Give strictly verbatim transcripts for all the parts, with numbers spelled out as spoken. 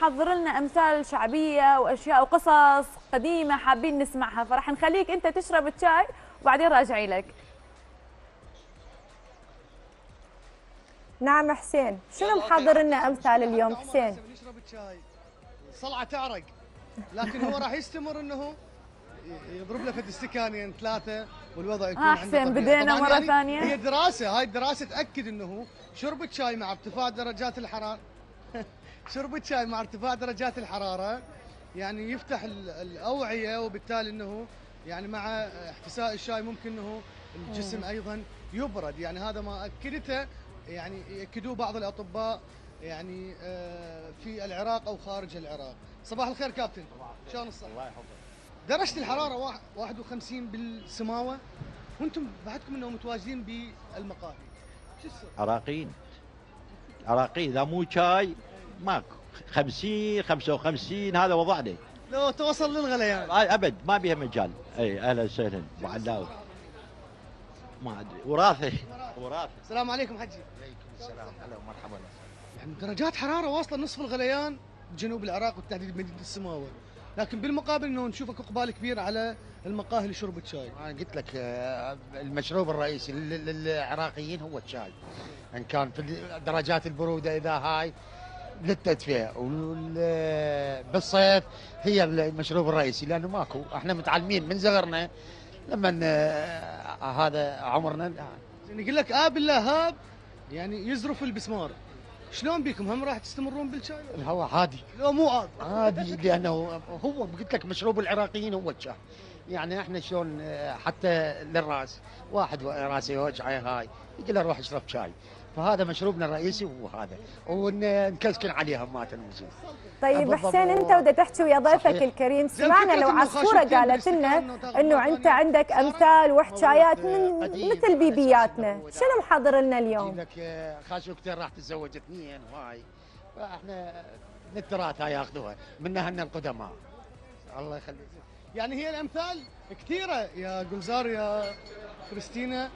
حضر لنا امثال شعبيه واشياء وقصص قديمه حابين نسمعها، فراح نخليك انت تشرب الشاي وبعدين راجعي لك. نعم حسين، شنو محضر لنا امثال اليوم حسين؟ يشرب الشاي صلعه تعرق، لكن هو راح يستمر انه يضرب له فد استكانين ثلاثه والوضع يكون عنده طبيعي. احسن، بدينا مره يعني ثانيه. هي دراسه، هاي الدراسه تاكد انه شرب الشاي مع ارتفاع درجات الحراره شرب الشاي مع ارتفاع درجات الحراره يعني يفتح الاوعيه، وبالتالي انه يعني مع احتساء الشاي ممكن انه الجسم ايضا يبرد، يعني هذا ما اكدته يعني ياكدوه بعض الاطباء يعني في العراق او خارج العراق. صباح الخير كابتن، شلون الصحه؟ الله يحفظك. درجة الحرارة واحد وخمسين بالسماوة وانتم بعدكم انه متواجدين بالمقاهي، شو السر؟ عراقيين عراقيين، اذا مو شاي ماكو. خمسين خمسة وخمسين هذا وضعنا، لو توصل للغليان يعني. ابد ما بيها مجال. اي اهلا وسهلا ابو علاوي، ما ادري وراثه وراثه. السلام عليكم حجي. عليكم السلام، هلا ومرحبا. يعني درجات حرارة واصلة نصف الغليان بجنوب العراق وبالتحديد مدينة السماوة، لكن بالمقابل انه نشوفك اقبال كبير على المقاهي اللي شربت شاي. انا قلت لك المشروب الرئيسي للعراقيين هو الشاي، ان كان في درجات البروده اذا هاي للتدفئه، وبالصيف هي المشروب الرئيسي لانه ماكو. احنا متعلمين من صغرنا لما هذا عمرنا. يعني يقول لك اب الله هاب يعني يزرف البسمار. شلون بيكم؟ هم راح تستمرون بالشاي؟ الهواء عادي. لو مو عادي عادي لانه هو قلت لك مشروب العراقيين هو الشاي. يعني احنا شلون حتى للراس، واحد راسه يوجعه هاي يقول له روح اشرب شاي، فهذا مشروبنا الرئيسي هو هذا، ونكسكن عليه همات الموجود. طيب حسين، انت ودا تحكي ويا ضيفك الكريم، سمعنا لو عصفوره قالت لنا انه انت عندك امثال وحكايات من مثل بيبياتنا، شنو محضر لنا اليوم؟ لك خاشوقتين راح تتزوج اثنين وهاي، فاحنا من التراث هاي ياخذوها منها هن القدماء. الله يخليك. يعني هي الامثال كثيره يا قمزار يا كريستينا.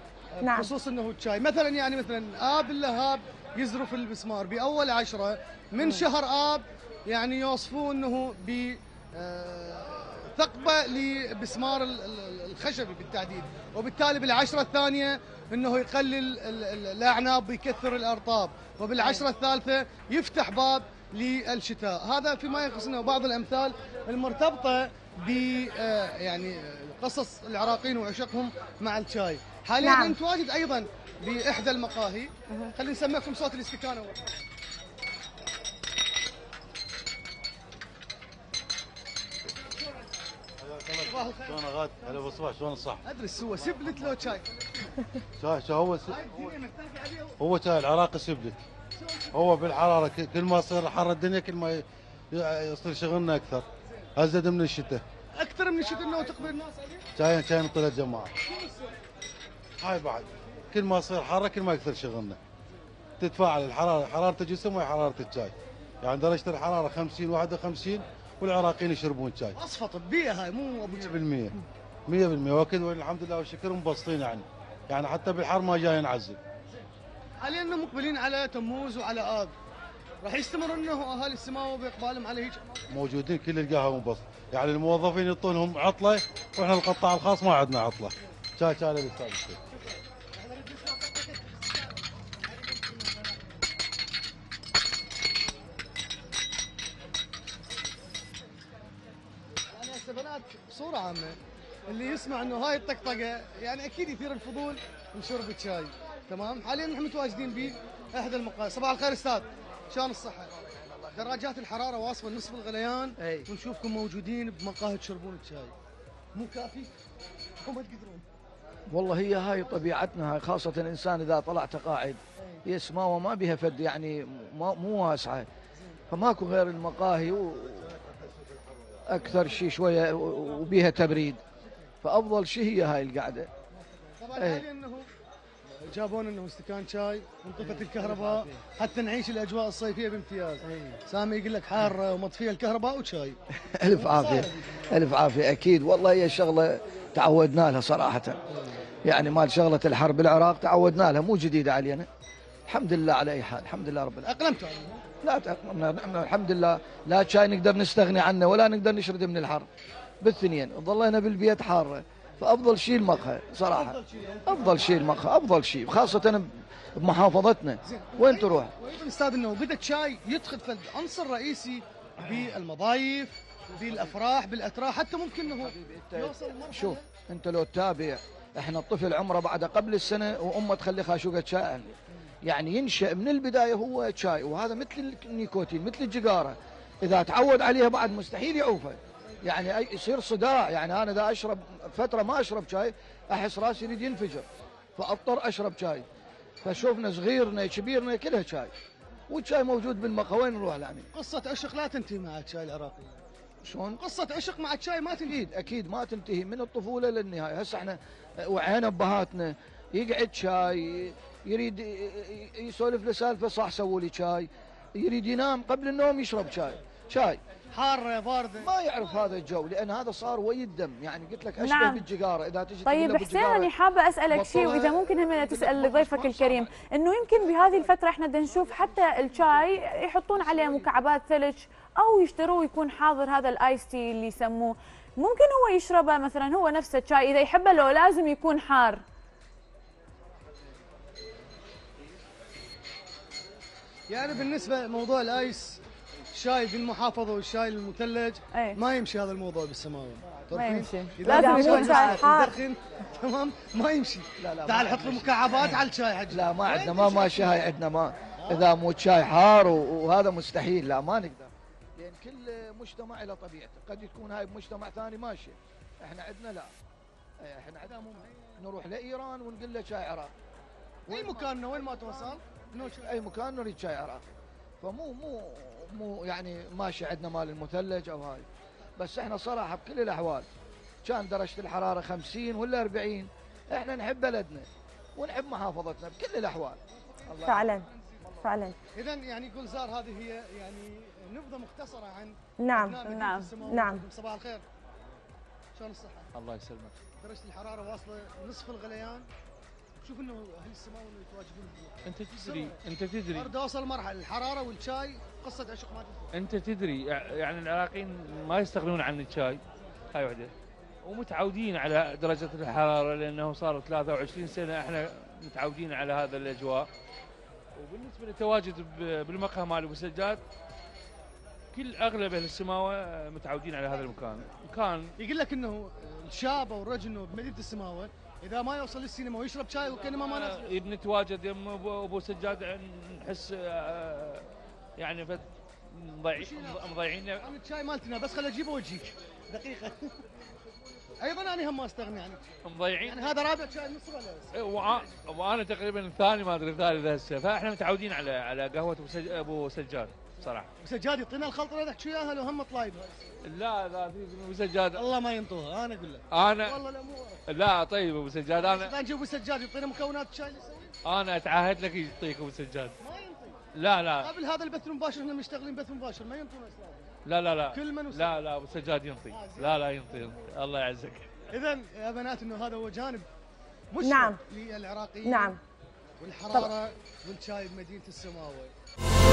نعم. بخصوص انه الشاي مثلا، يعني مثلا اب اللهاب يزرف البسمار باول عشرة من شهر اب، يعني يوصفوه انه ب ثقبه لبسمار الخشبي بالتحديد، وبالتالي بالعشرة الثانيه انه يقلل الاعناب ويكثر الارطاب، وبالعشرة الثالثه يفتح باب للشتاء. هذا فيما يخص انه بعض الامثال المرتبطه ب يعني قصص العراقيين وعشقهم مع الشاي. حاليا نعم. نتواجد ايضا باحدى المقاهي، خلينا نسمعكم صوت الاستكان اول. صباح الخير. شلون غاد؟ هلا بالصباح، شلون الصحة؟ ادرس هو سبلت لو شاي. شاي شاي هو هو شاي العراقي سبلت. هو بالحرارة كل ما يصير حر الدنيا كل ما يصير شغلنا أكثر. أزيد من الشتاء. أكثر من الشتاء إنه تقبل الناس عليه؟ شاي شاي من طلعت جماعة. هاي بعد كل ما يصير حر كل ما يكثر شغلنا. تتفاعل الحرارة، حرارة الجسم وهي حرارة الشاي. يعني درجة الحرارة خمسين واحد وخمسين والعراقيين يشربون شاي. وصفة طبية هاي مو أبو مية بالمية مية بالمية وأكيد والحمد لله والشكر مبسطين يعني. يعني حتى بالحر ما جاي نعزل. حاليا مقبلين على تموز وعلى اب، راح يستمر انه اهالي السماوه باقبالهم على هيك موجودين كل القهوه مبسط، يعني الموظفين يعطونهم عطله واحنا القطاع الخاص ما عندنا عطله. شاي شاي للسالفه. انا هسه بنات بصوره عامه اللي يسمع انه هاي الطقطقه يعني اكيد يثير الفضول لشرب الشاي. تمام، حاليا نحن متواجدين باحدى المقاهي. صباح الخير استاذ، شلون الصحه؟ درجات الحراره واصفه نصف الغليان ونشوفكم موجودين بمقاهي تشربون الشاي. مو كافي؟ وما تقدرون. والله هي هاي طبيعتنا هاي، خاصه الانسان اذا طلعت قاعد هي السماوه ما بها فد يعني مو واسعه، فماكو غير المقاهي اكثر شيء شويه وبيها تبريد، فافضل شيء هي هاي القعده. طبعا حاليا انه جابونا انه استكان شاي وانطفت الكهرباء حتى نعيش الاجواء الصيفيه بامتياز. سامي يقول لك حاره ومطفيه الكهرباء وشاي. الف عافيه الف عافيه. اكيد والله هي شغله تعودنا لها صراحه، يعني مال شغله الحرب بالعراق تعودنا لها، مو جديده علينا. الحمد لله على اي حال، الحمد لله رب العالمين. اقلمتوا لا تاقلمنا الحمد لله، لا شيء نقدر نستغني عنه ولا نقدر نشرد من الحر. بالثنين ظلينا بالبيت حاره، فافضل شيء المقهى صراحه، افضل شيء المقهى، افضل شيء خاصه بمحافظتنا. وين تروح؟ وايضا استاذ انه بدك شاي يدخل في عنصر رئيسي بالمضايف، بالافراح، بالاتراح، حتى ممكن انه يوصل. شوف انت لو تتابع، احنا الطفل عمره بعد قبل السنه وامه تخلي خاشوقه شاي، يعني ينشأ من البدايه هو شاي، وهذا مثل النيكوتين مثل الجقاره، اذا تعود عليها بعد مستحيل يعوفه، يعني يصير صداع. يعني انا اذا اشرب فتره ما اشرب شاي احس راسي يريد ينفجر، فاضطر اشرب شاي. فشوفنا صغيرنا كبيرنا كلها شاي، والشاي موجود بالمقهى، وين نروح العميل؟ قصه عشق لا تنتهي مع الشاي العراقي. شلون؟ قصه عشق مع الشاي ما تنتهي. اكيد اكيد ما تنتهي من الطفوله للنهايه. هسه احنا وعينا ابهاتنا يقعد شاي، يريد يسولف له سالفه صح سووا لي شاي، يريد ينام قبل النوم يشرب شاي، شاي حاره بارده، ما يعرف هذا الجو، لان هذا صار ويا الدم، يعني قلت لك اشبه نعم. بالجقاره اذا تجي. طيب حسين انا حابه اسالك شيء، واذا ممكن هم تسال ضيفك الكريم، انه يمكن بهذه الفتره احنا بدنا نشوف حتى الشاي يحطون عليه مكعبات ثلج او يشتروه يكون حاضر، هذا الايس تي اللي يسموه، ممكن هو يشربه مثلا هو نفسه الشاي اذا يحبه، لو لازم يكون حار. يعني بالنسبه لموضوع الايس الشاي بالمحافظه والشاي المثلج أيه؟ ما يمشي هذا الموضوع بالسماوه، ما يمشي، لازم يكون شاي حار تمام، ما يمشي. لا لا تعال حط له مكعبات على الشاي حق. لا ما عندنا ما ما شاي عندنا ما آه؟ اذا مو شاي حار وهذا مستحيل، لا ما نقدر، لان كل مجتمع له طبيعته، قد تكون هاي بمجتمع ثاني ماشي، احنا عندنا لا، احنا عندنا نروح لايران ونقول له شاي عراقي، اي مكاننا وين ما توصل اي مكان نريد شاي عراقي، فمو مو مو يعني ماشي عندنا مال المثلج او هاي. بس احنا صراحه بكل الاحوال كان درجه الحراره خمسين ولا أربعين، احنا نحب بلدنا ونحب محافظتنا بكل الاحوال. الله فعلا يعني. فعلا اذا يعني جلزار هذه هي يعني نبذه مختصره عن نعم نعم نعم. صباح الخير، شلون الصحه؟ الله يسلمك. درجه الحراره واصله نصف الغليان، شوف انه اهل السماوه يتواجدون. انت تدري انت تدري برد اوصل مرحله الحراره والشاي قصه عشق ما تدري. انت تدري يعني العراقيين ما يستغنون عن الشاي، هاي وحده، ومتعودين على درجه الحراره لانه صار ثلاثة وعشرين سنه احنا متعودين على هذا الاجواء. وبالنسبه للتواجد بالمقهى مال ابو سجاد، كل اغلب اهل السماوه متعودين على هذا المكان. مكان يقول لك انه الشاب او الرجل انه بمدينه السماوه إذا ما يوصل للسينما ويشرب شاي وكأنه ما ناس نتواجد يم أبو سجاد نحس يعني مضيعين عن الشاي مالتنا، بس خل أجيبه وأجيك دقيقة. أيضاً أنا هم ما أستغني عنك مضيعين، يعني هذا رابع شاي من الصبح وأ... وأنا تقريباً الثاني ما أدري الثالث هسه، فإحنا متعودين على على قهوة أبو سجاد صراحة. أبو سجاد يعطينا الخلطة اللي تحكي وياها لو هم طلايبها. لا لا ابو سجاد الله ما ينطوها، انا اقول لك انا والله لا مو لا. طيب ابو سجاد انا اذا نجيب ابو سجاد يعطينا مكونات الشاي اللي يسويه، انا اتعهد لك يعطيك ابو سجاد ما ينطي. لا لا قبل هذا البث المباشر احنا مشتغلين بث مباشر ما ينطونا اسلام. لا لا لا كل من لا لا ابو سجاد ينطي آه لا لا ينطي, ينطي. الله يعزك. اذا يا بنات انه هذا هو جانب مشرق نعم للعراقيين نعم والحراره والشاي بمدينه السماوه.